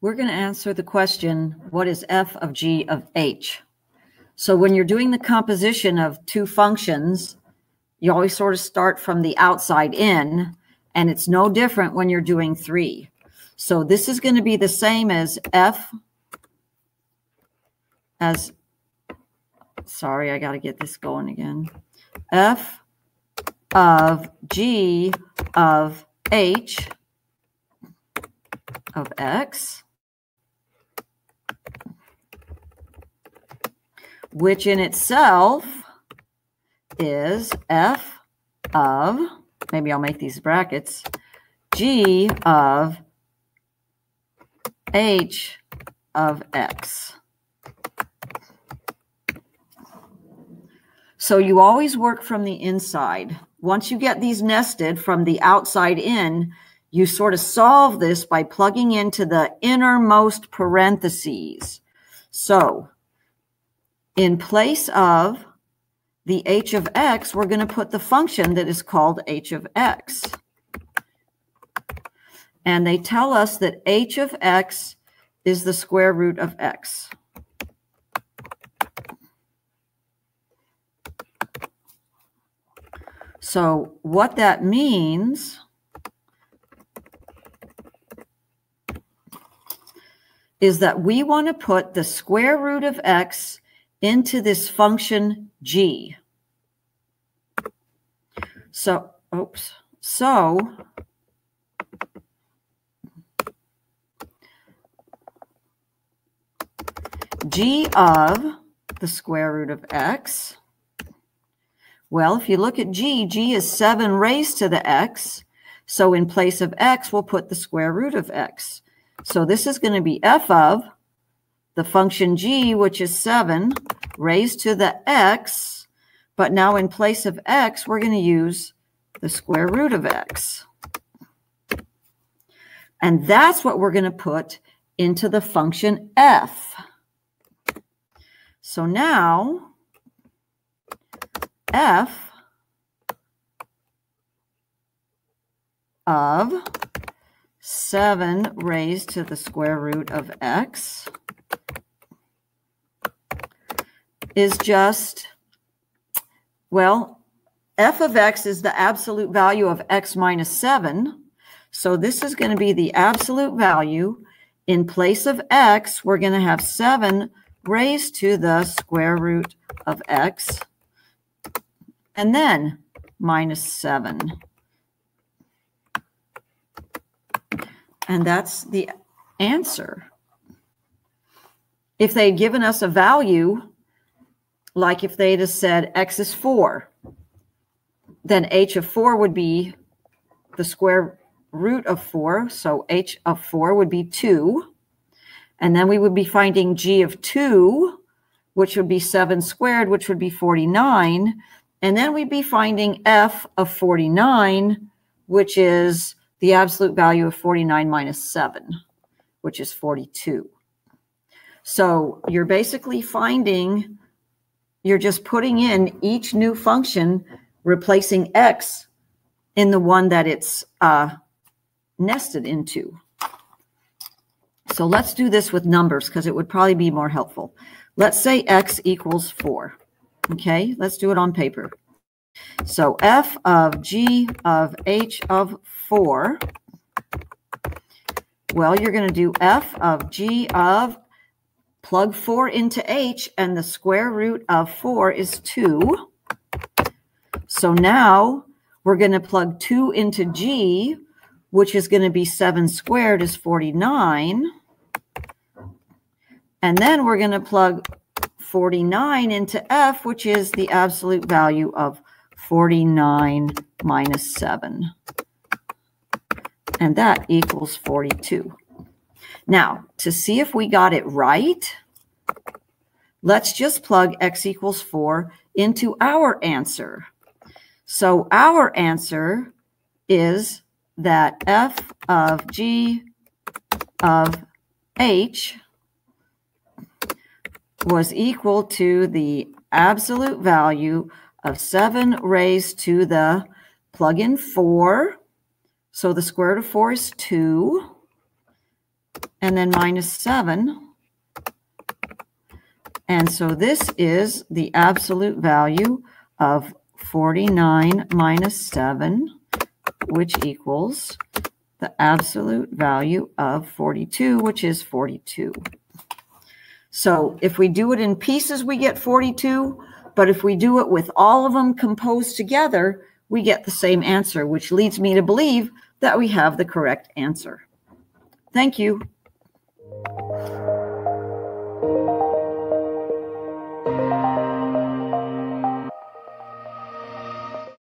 we're going to answer the question, what is f of g of h? So when you're doing the composition of two functions, you always sort of start from the outside in, and it's no different when you're doing 3. So this is going to be the same as f as, sorry, I got to get this going again, f of g of h of x, which in itself is f of, maybe I'll make these brackets, g of h of x. So you always work from the inside. Once you get these nested from the outside in, you sort of solve this by plugging into the innermost parentheses. So in place of the h of x, we're going to put the function that is called h of x. And they tell us that h of x is the square root of x. So what that means is that we want to put the square root of x into this function g. So, oops. G of the square root of x. Well, if you look at g is 7 raised to the x. So in place of x, we'll put the square root of x. So this is going to be f of the function g, which is 7, raised to the x. But now in place of x, we're going to use the square root of x. And that's what we're going to put into the function f. So now f of 7 raised to the square root of x is just, well, f of x is the absolute value of x minus 7. So this is going to be the absolute value. In place of x, we're going to have 7 raised to the square root of x, and then minus 7. And that's the answer. If they had given us a value, like if they'd have said x is 4, then h of 4 would be the square root of 4. So h of 4 would be 2. And then we would be finding g of 2, which would be 7 squared, which would be 49. And then we'd be finding f of 49, which is the absolute value of 49 minus 7, which is 42. So you're basically finding, you're just putting in each new function, replacing x in the one that it's nested into. So let's do this with numbers because it would probably be more helpful. Let's say x equals 4. Okay, let's do it on paper. So f of g of h of 4. Well, you're going to do f of g of, plug 4 into h, and the square root of 4 is 2. So now we're going to plug 2 into g, which is going to be 7 squared is 49. And then we're going to plug 49 into f, which is the absolute value of 49 minus 7. And that equals 42. Now, to see if we got it right, let's just plug x equals 4 into our answer. So our answer is that f of g of h was equal to the absolute value of 7 raised to the, plug in 4. So the square root of 4 is 2. and then minus 7. And so this is the absolute value of 49 minus 7, which equals the absolute value of 42, which is 42. So if we do it in pieces, we get 42. But if we do it with all of them composed together, we get the same answer, which leads me to believe that we have the correct answer. Thank you.